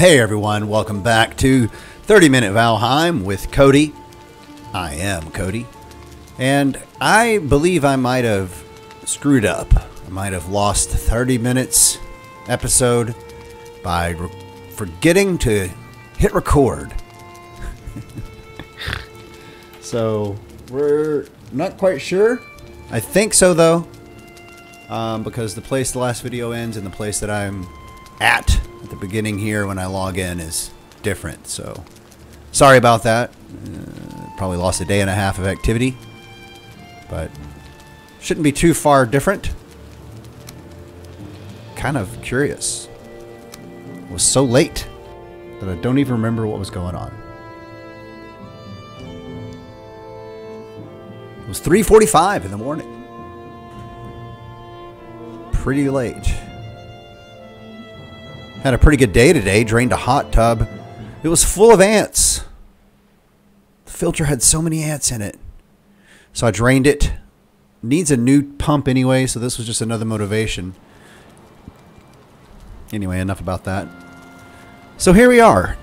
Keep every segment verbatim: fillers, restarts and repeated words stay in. Hey everyone, welcome back to thirty minute Valheim with Cody. I am Cody, and I believe I might have screwed up. I might have lost thirty minutes episode by re forgetting to hit record. So we're not quite sure. I think so though, um, because the place the last video ends and the place that I'm at the beginning here when I log in is different, so sorry about that. Uh, probably lost a day and a half of activity, but shouldn't be too far different. Kind of curious. It was so late that I don't even remember what was going on. It was three forty-five in the morning. Pretty late. Had a pretty good day today, drained a hot tub. It was full of ants. The filter had so many ants in it. So I drained it. Needs a new pump anyway, so this was just another motivation. Anyway, enough about that. So here we are.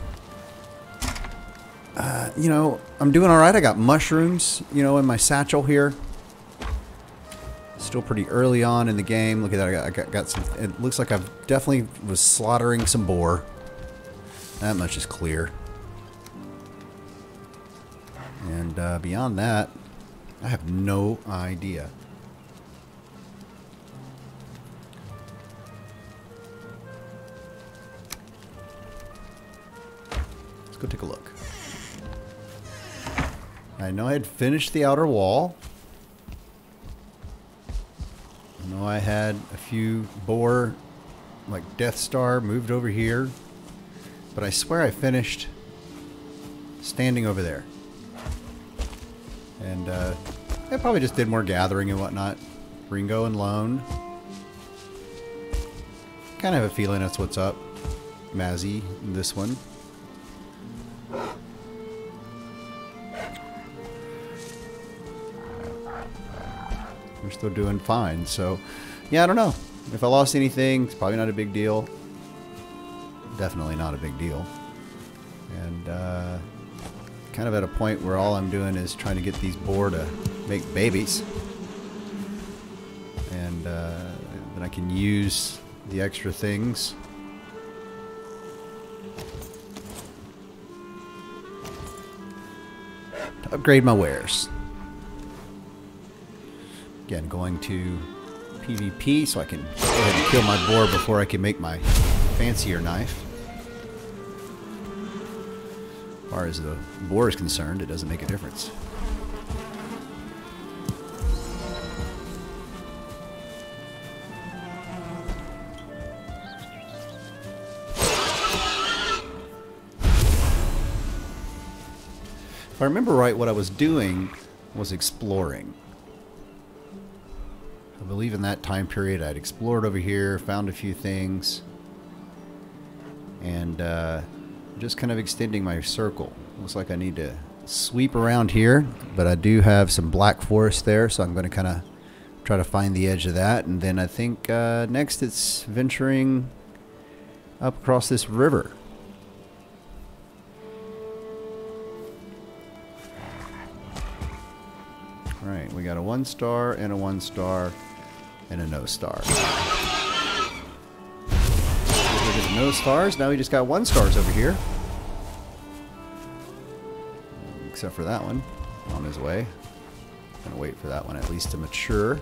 Uh, you know, I'm doing alright. I got mushrooms, you know, in my satchel here. Still pretty early on in the game. Look at that. I got, I got, got some. It looks like I definitely was slaughtering some boar. That much is clear. And uh, beyond that, I have no idea. Let's go take a look. I know I had finished the outer wall. No, I had a few boar, like Death Star, moved over here, but I swear I finished standing over there. And uh, I probably just did more gathering and whatnot. Ringo and Lone. Kind of have a feeling that's what's up. Mazzy, this one. We're still doing fine, so yeah, I don't know if I lost anything. It's probably not a big deal. Definitely not a big deal. And uh, kind of at a point where all I'm doing is trying to get these boar to make babies, and uh, then I can use the extra things. To upgrade my wares. Again, going to PvP so I can go ahead and kill my boar before I can make my fancier knife. As far as the boar is concerned, it doesn't make a difference. If I remember right, what I was doing was exploring. I believe in that time period I'd explored over here, found a few things, and uh, just kind of extending my circle. Looks like I need to sweep around here, but I do have some black forest there, so I'm going to kind of try to find the edge of that, and then I think uh, next it's venturing up across this river. Alright, we got a one star and a one star. And a no star. There's no stars. Now we just got one stars over here. Except for that one. On his way. Gonna wait for that one at least to mature.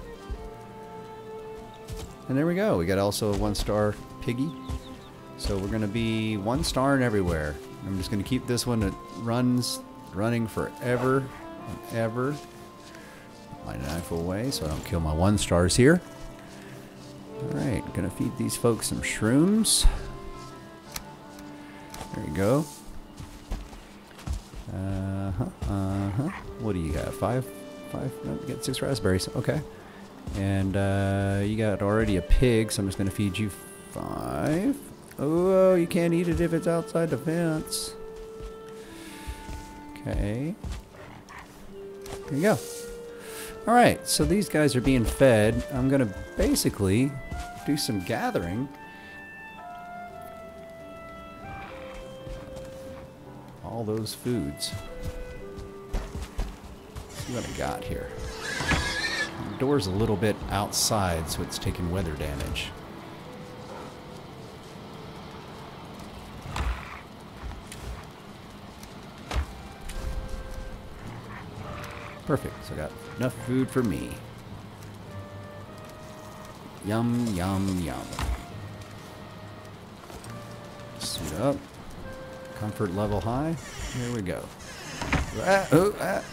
And there we go. We got also a one star piggy. So we're gonna be one star in everywhere. I'm just gonna keep this one. It runs running forever and ever. My knife away so I don't kill my one stars here. Alright, gonna feed these folks some shrooms. There you go. Uh huh. Uh huh. What do you got? Five? Five? No, you got six raspberries. Okay. And uh, you got already a pig, so I'm just gonna feed you five. Oh, you can't eat it if it's outside the fence. Okay. There you go. Alright, so these guys are being fed. I'm gonna basically do some gathering. all those foods. Let's see what I got here. The door's a little bit outside, so it's taking weather damage. Perfect, so I got enough food for me. Yum, yum, yum. Suit up. Comfort level high. Here we go. Ah, oh, ah.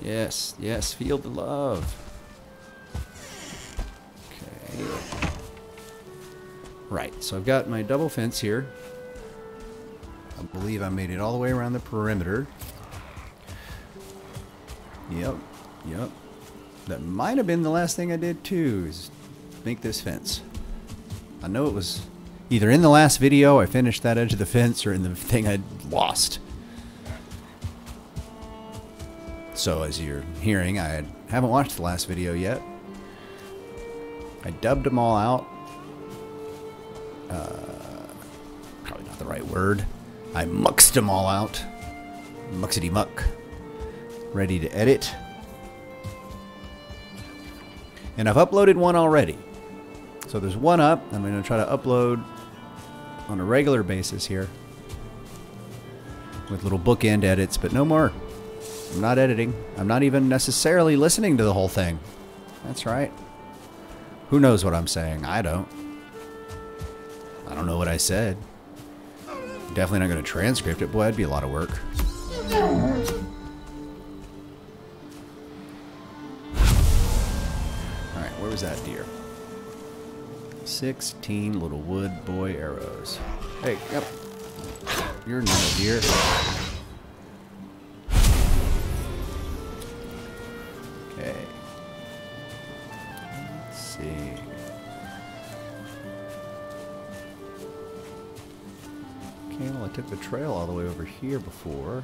Yes, yes, feel the love. Okay. Right, so I've got my double fence here. I believe I made it all the way around the perimeter. Yep, yep. That might have been the last thing I did too, is make this fence. I know it was either in the last video I finished that edge of the fence or in the thing I lost. So as you're hearing, I haven't watched the last video yet. I dubbed them all out. Uh, probably not the right word. I muxed them all out. Muxity muck. Ready to edit. And I've uploaded one already. So there's one up. I'm going to try to upload on a regular basis here with little bookend edits, but no more. I'm not editing. I'm not even necessarily listening to the whole thing. That's right. Who knows what I'm saying? I don't. I don't know what I said. Definitely not going to transcript it. Boy, that'd be a lot of work. That deer. sixteen little wood boy arrows. Hey, yep. You're not a deer. Okay. Let's see. Okay, well, I took the trail all the way over here before.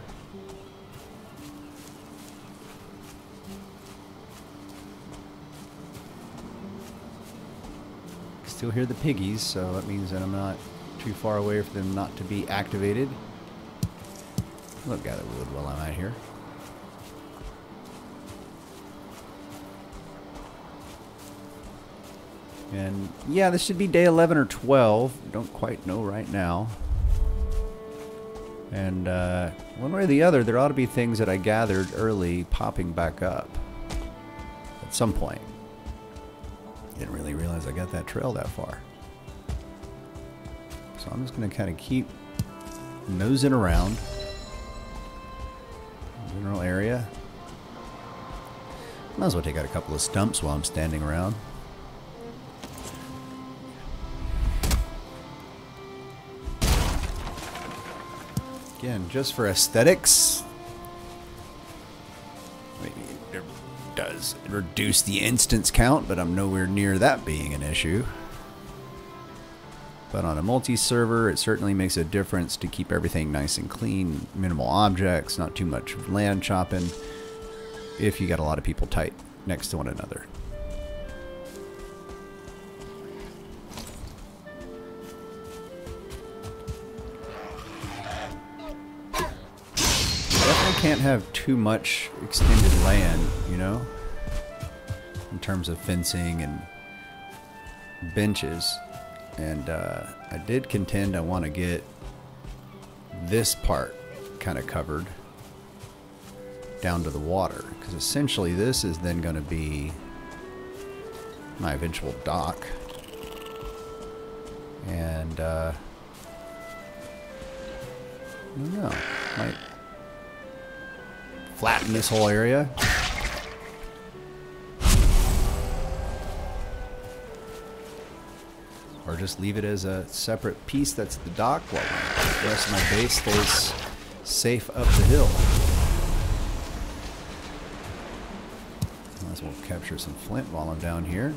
Still hear the piggies, so that means that I'm not too far away for them not to be activated. Look, gather wood while I'm out here. And yeah, this should be day eleven or twelve. I don't quite know right now. And uh, one way or the other, there ought to be things that I gathered early popping back up at some point. Didn't really realize I got that trail that far. So I'm just going to kind of keep nosing around the general area. Might as well take out a couple of stumps while I'm standing around. Again, just for aesthetics. Does reduce the instance count, but I'm nowhere near that being an issue. But on a multi-server, it certainly makes a difference to keep everything nice and clean, minimal objects, not too much land chopping, if you got a lot of people tight next to one another. Can't have too much extended land, you know, in terms of fencing and benches. And uh, I did contend I want to get this part kind of covered down to the water, because essentially this is then going to be my eventual dock. And uh, I don't know, might flatten this whole area. Or just leave it as a separate piece that's the dock while the rest of my base stays safe up the hill. Might as well capture some flint while I'm down here.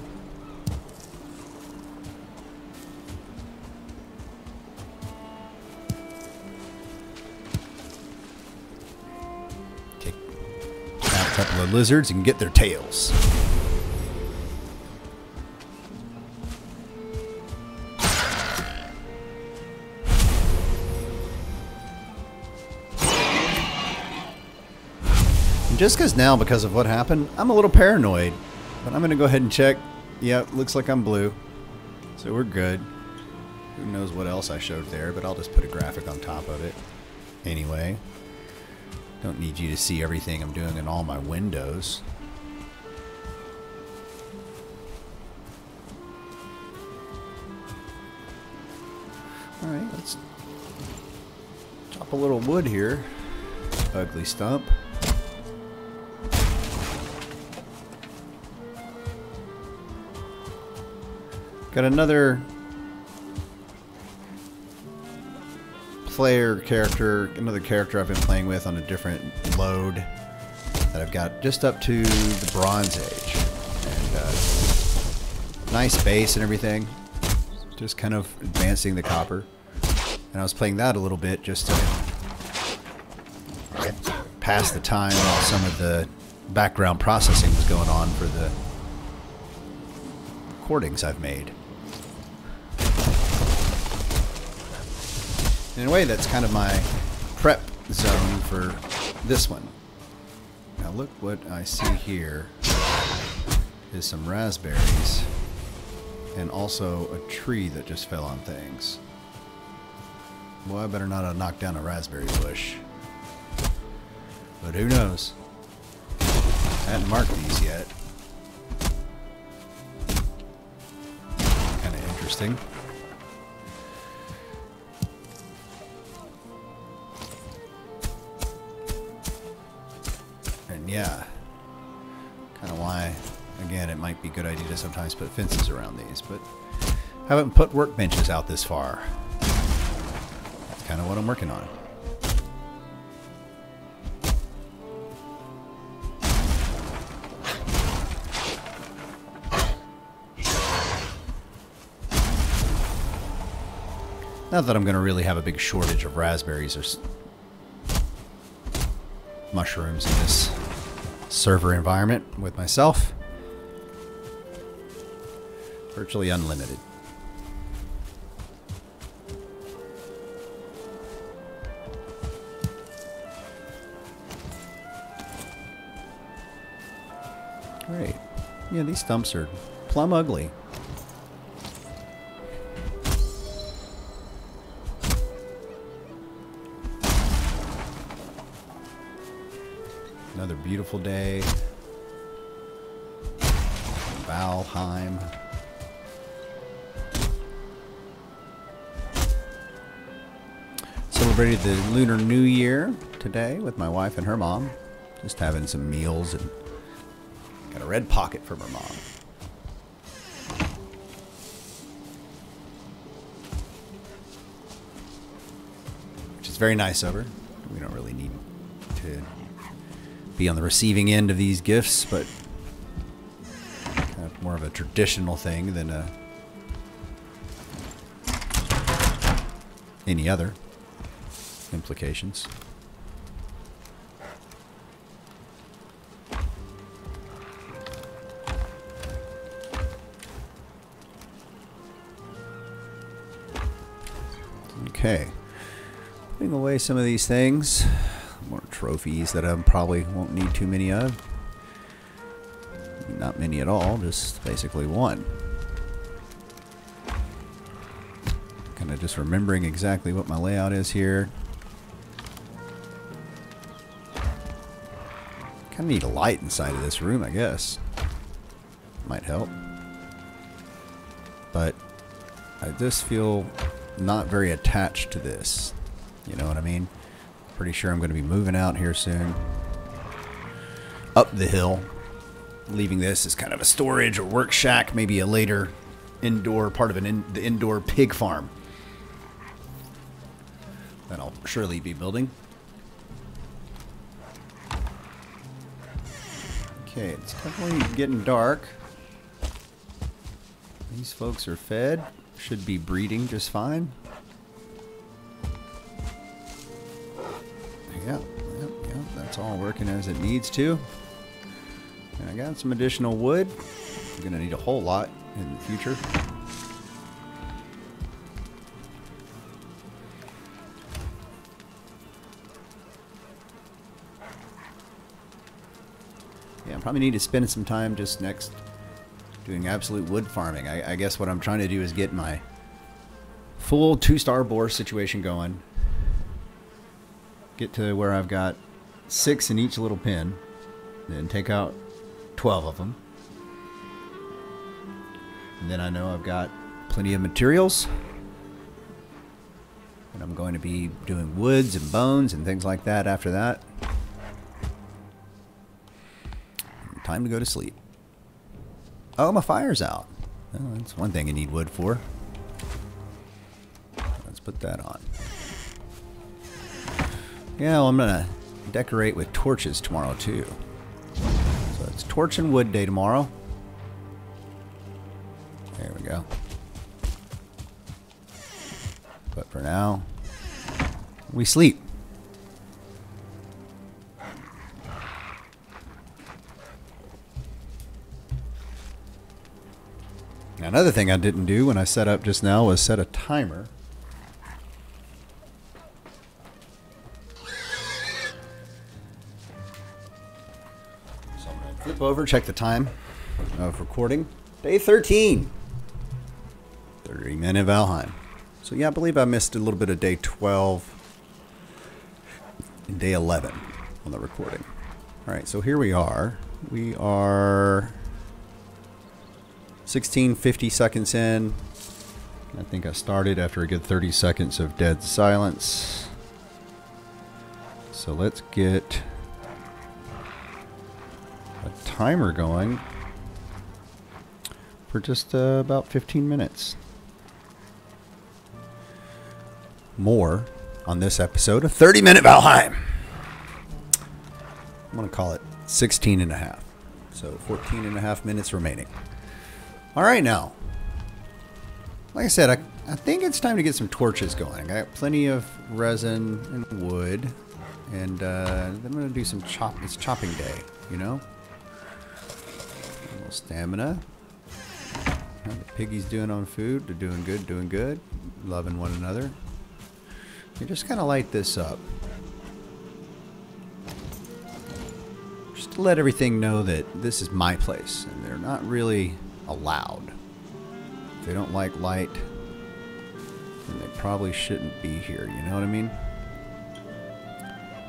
Couple of lizards and get their tails. just because now, because of what happened, I'm a little paranoid. But I'm going to go ahead and check. Yeah, looks like I'm blue. So we're good. Who knows what else I showed there, but I'll just put a graphic on top of it. Anyway, don't need you to see everything I'm doing in all my windows. Alright, let's chop a little wood here. Ugly stump. Got another player character, another character I've been playing with on a different load that I've got just up to the Bronze Age. And uh, nice base and everything. Just kind of advancing the copper. And I was playing that a little bit just to get past the time while some of the background processing was going on for the recordings I've made. In a way, that's kind of my prep zone for this one. Now look what I see here is some raspberries and also a tree that just fell on things. Well, I better not knock down a raspberry bush. But who knows? I hadn't marked these yet. Kind of interesting. And yeah, kind of why, again, it might be a good idea to sometimes put fences around these, but haven't put workbenches out this far. That's kind of what I'm working on. Not that I'm going to really have a big shortage of raspberries or mushrooms in this server environment with myself. Virtually unlimited. Great. Yeah, these stumps are plumb ugly. Another beautiful day. Valheim. Celebrated the Lunar New Year today with my wife and her mom. Just having some meals and got a red pocket from her mom. Which is very nice of her. We don't really need to be on the receiving end of these gifts, but kind of more of a traditional thing than a, any other implications. Okay, putting away some of these things. More trophies that I probably won't need too many of. Not many at all, just basically one. Kind of just remembering exactly what my layout is here. Kind of need a light inside of this room, I guess. Might help. But I just feel not very attached to this. You know what I mean? Pretty sure I'm going to be moving out here soon. Up the hill. Leaving this as kind of a storage or work shack. Maybe a later indoor part of an in, the indoor pig farm that I'll surely be building. Okay, it's definitely getting dark. These folks are fed. Should be breeding just fine. Yeah, yeah, yeah, that's all working as it needs to. And I got some additional wood. I'm gonna need a whole lot in the future. probably need to spend some time just next doing absolute wood farming. I, I guess what I'm trying to do is get my full two-star boar situation going. Get to where I've got six in each little pen. Then take out twelve of them. And then I know I've got plenty of materials. And I'm going to be doing woods and bones and things like that after that. Time to go to sleep. Oh, my fire's out. Well, that's one thing I need wood for. Let's put that on. Yeah, well, I'm going to decorate with torches tomorrow, too. So it's torch and wood day tomorrow. There we go. But for now, we sleep. Another thing I didn't do when I set up just now was set a timer. So I'm going to flip over, check the time of recording. Day thirteen. thirty men in Valheim. So yeah, I believe I missed a little bit of day twelve and day eleven on the recording. Alright, so here we are. We are sixteen fifty seconds in. I think I started after a good thirty seconds of dead silence. So let's get a timer going for just uh, about fifteen minutes. More on this episode of thirty minute Valheim. I'm going to call it sixteen and a half. So fourteen and a half minutes remaining. All right, now, like I said, I, I think it's time to get some torches going. I got plenty of resin and wood, and uh, I'm going to do some chop. It's chopping day, you know? A little stamina. How the piggies doing on food. They're doing good, doing good. Loving one another. You're just going to light this up. Just to let everything know that this is my place, and they're not really allowed. If they don't like light, then they probably shouldn't be here, you know what I mean?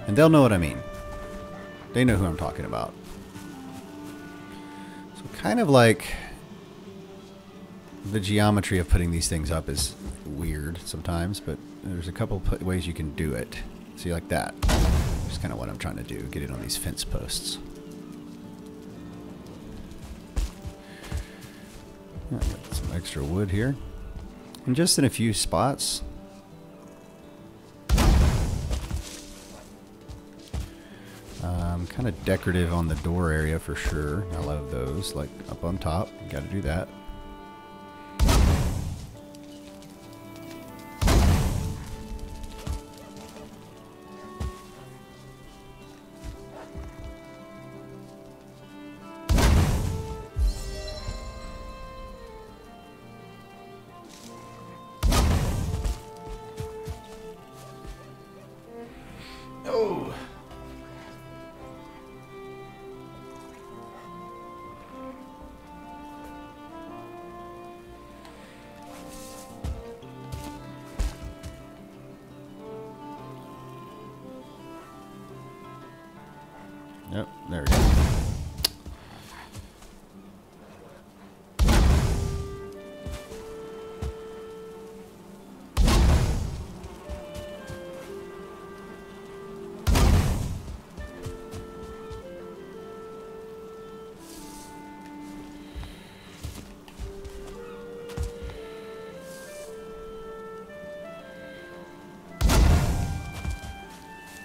And they'll know what I mean. They know who I'm talking about. So kind of like the geometry of putting these things up is weird sometimes, but there's a couple ways you can do it. See, like that. That's kind of what I'm trying to do, get it on these fence posts. I've got some extra wood here. And just in a few spots. Um, kind of decorative on the door area for sure. I love those. Like up on top. You gotta do that. Yep, there we go.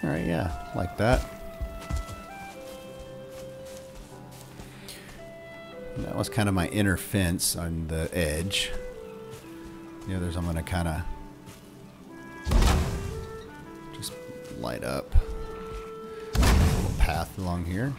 All right, yeah, like that. That was kind of my inner fence on the edge. The others I'm going to kind of just light up. A little path along here.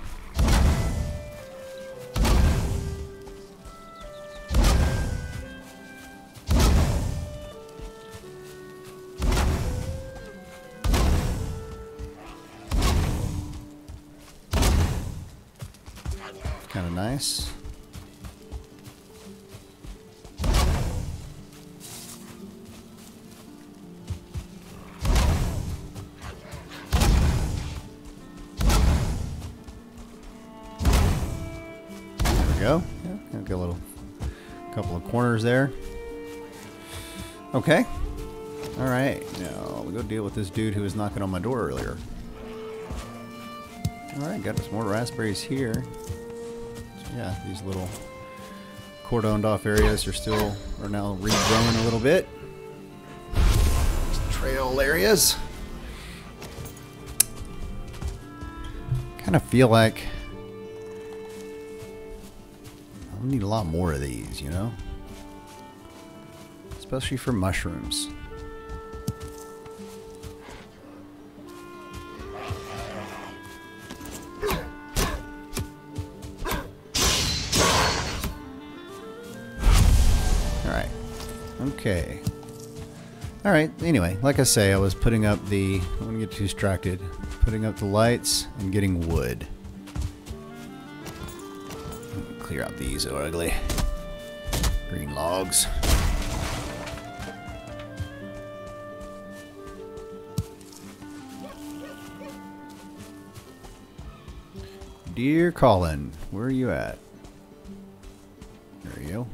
Kind of nice. Go. Yeah, get a little couple of corners there. Okay. All right. Now we'll go deal with this dude who was knocking on my door earlier. All right, got some more raspberries here. So yeah, these little cordoned off areas are still are now regrowing a little bit. Trail areas. Kind of feel like we need a lot more of these, you know? Especially for mushrooms. Alright. Okay. Alright, anyway, like I say, I was putting up the... I don't want to get too distracted. Putting up the lights and getting wood. Clear out these ugly green logs. Dear Colin, where are you at? There you go.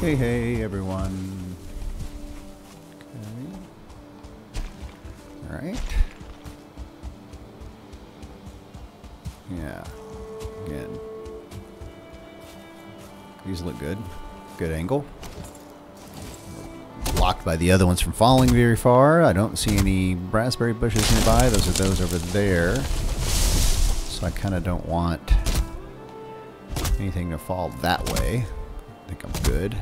Hey, hey, everyone. Okay. Alright. Yeah. Good. These look good. Good angle. Blocked by the other ones from falling very far. I don't see any raspberry bushes nearby. Those are those over there. So I kind of don't want anything to fall that way. I think I'm good.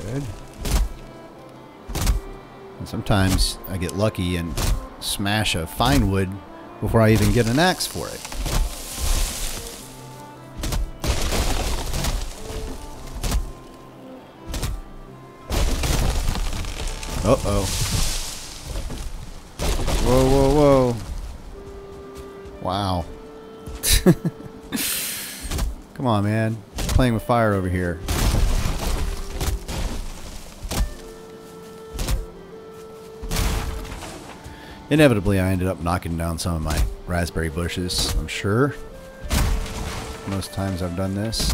Good. And sometimes I get lucky and smash a fine wood before I even get an axe for it. Uh-oh. Whoa, whoa, whoa. Wow. Come on, man. Playing with fire over here. Inevitably, I ended up knocking down some of my raspberry bushes, I'm sure. Most times I've done this.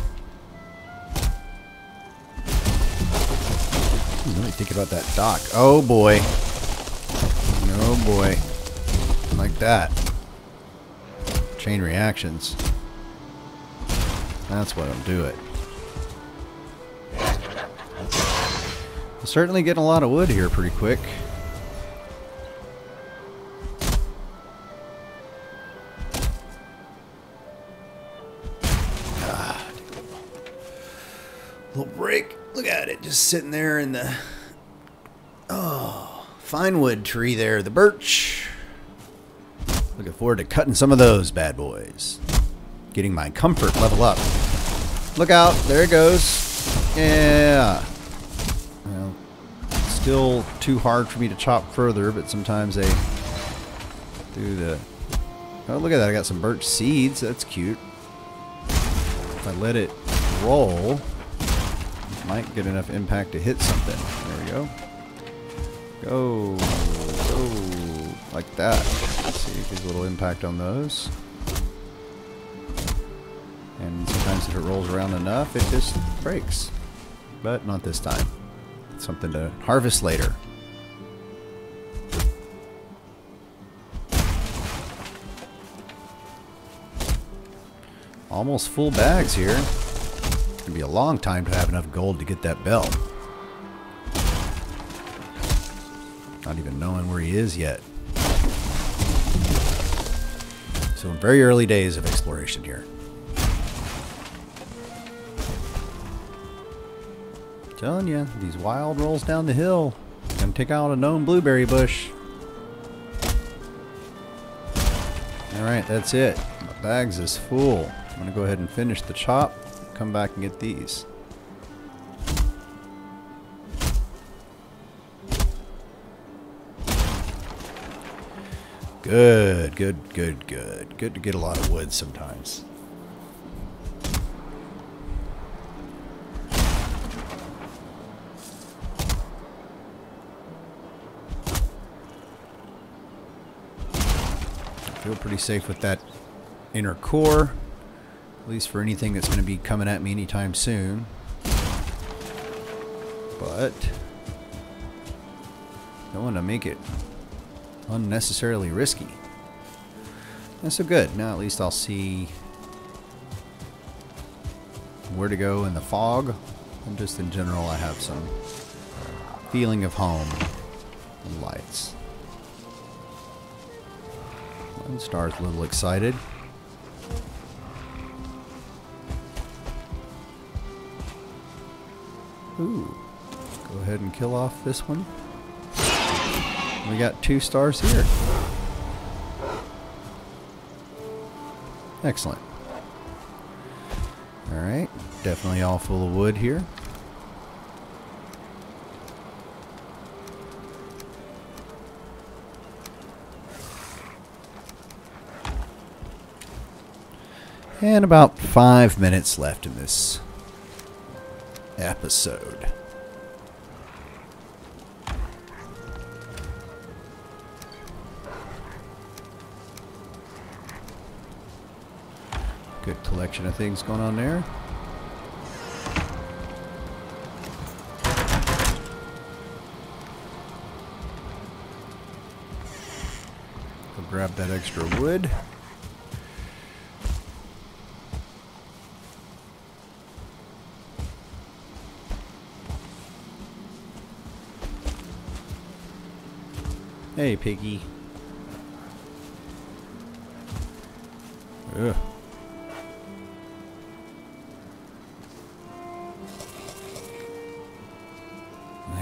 Ooh, let me think about that dock. Oh, boy. Oh, boy. Like that. Chain reactions. That's what I'm doing. I'm certainly getting a lot of wood here pretty quick. Ah, little break. Look at it, just sitting there in the oh fine wood tree there, the birch. Looking forward to cutting some of those bad boys. Getting my comfort level up. Look out. There it goes. Yeah. Well, still too hard for me to chop further, but sometimes they do the... Oh, look at that. I got some birch seeds. That's cute. If I let it roll, it might get enough impact to hit something. There we go. Go. Go. Like that. See if there's a little impact on those. And sometimes if it rolls around enough, it just breaks. But not this time. It's something to harvest later. Almost full bags here. It's gonna be a long time to have enough gold to get that bell. Not even knowing where he is yet. So very early days of exploration here. I'm telling you, these wild rolls down the hill. Gonna take out a known blueberry bush. Alright, that's it. Bags is full. I'm gonna go ahead and finish the chop. Come back and get these. Good, good, good, good. Good to get a lot of wood sometimes. I feel pretty safe with that inner core, at least for anything that's going to be coming at me anytime soon. But don't want to make it unnecessarily risky. That's so good. Now at least I'll see where to go in the fog, and just in general I have some feeling of home. Lights. One star's a little excited. Ooh. Go ahead and kill off this one. We got two stars here. Excellent. Alright, definitely all full of wood here. And about five minutes left in this episode. Good collection of things going on there. Go grab that extra wood. Hey, piggy. Ugh.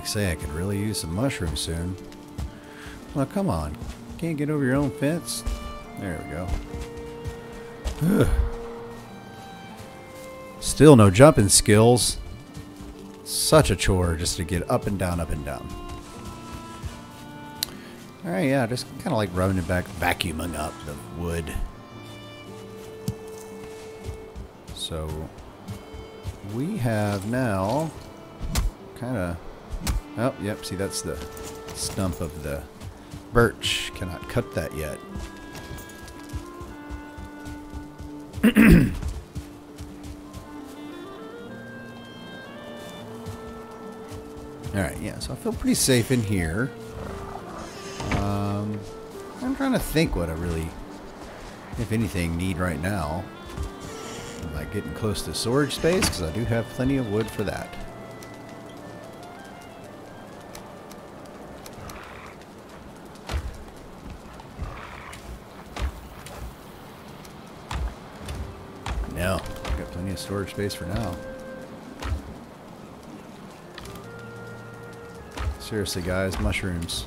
Say I could really use some mushrooms soon. Well, come on. Can't get over your own fence? There we go. Ugh. Still no jumping skills. Such a chore just to get up and down, up and down. Alright, yeah, just kind of like rubbing it back, vacuuming up the wood. So, we have now kind of... Oh, yep, see, that's the stump of the birch. Cannot cut that yet. Alright, yeah, so I feel pretty safe in here. Um, I'm trying to think what I really, if anything, need right now. I'm like getting close to storage space, because I do have plenty of wood for that. No, I've got plenty of storage space for now. Seriously, guys, mushrooms.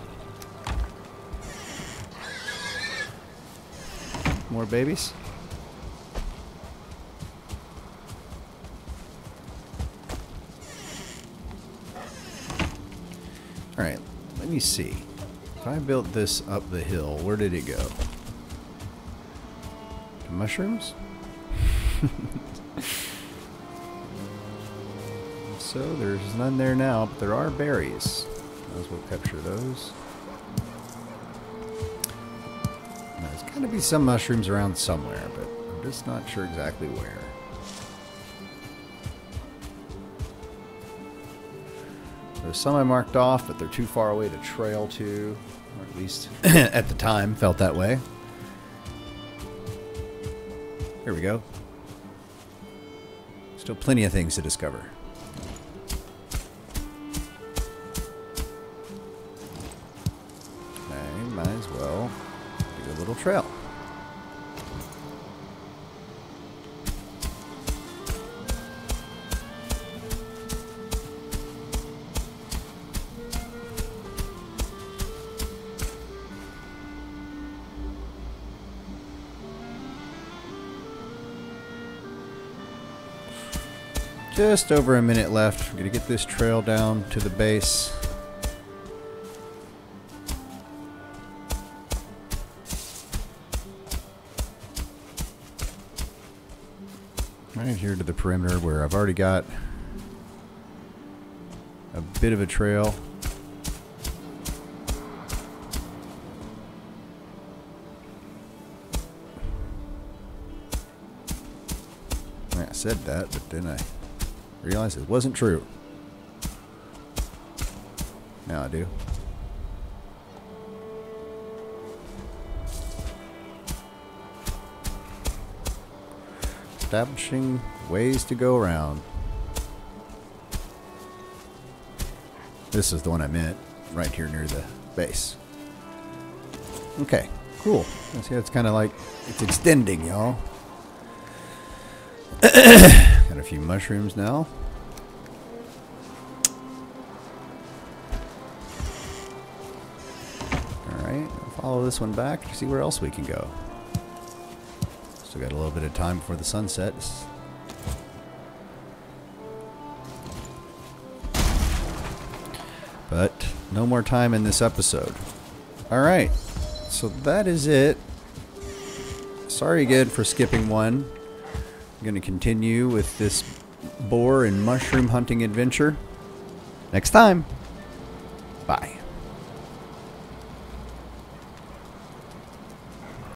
More babies? Alright, let me see. If I built this up the hill, where did it go? The mushrooms? So there's none there now, but there are berries. Might as well capture those. Now, there's gotta be some mushrooms around somewhere, but I'm just not sure exactly where. There's some I marked off, but they're too far away to trail to, or at least at the time felt that way. Here we go. Still plenty of things to discover. I might as well do a little trail. just over a minute left. I'm going to get this trail down to the base. Right here to the perimeter where I've already got a bit of a trail. I said that, but then I realized it wasn't true. Now I do. Establishing ways to go around. This is the one I meant, right here near the base. Okay, cool. I see, it's kind of like it's extending, y'all. Got a few mushrooms now. All right, follow this one back to see where else we can go. Still got a little bit of time before the sun sets. But no more time in this episode. Alright, so that is it. Sorry again for skipping one. I'm going to continue with this boar and mushroom hunting adventure next time. Bye.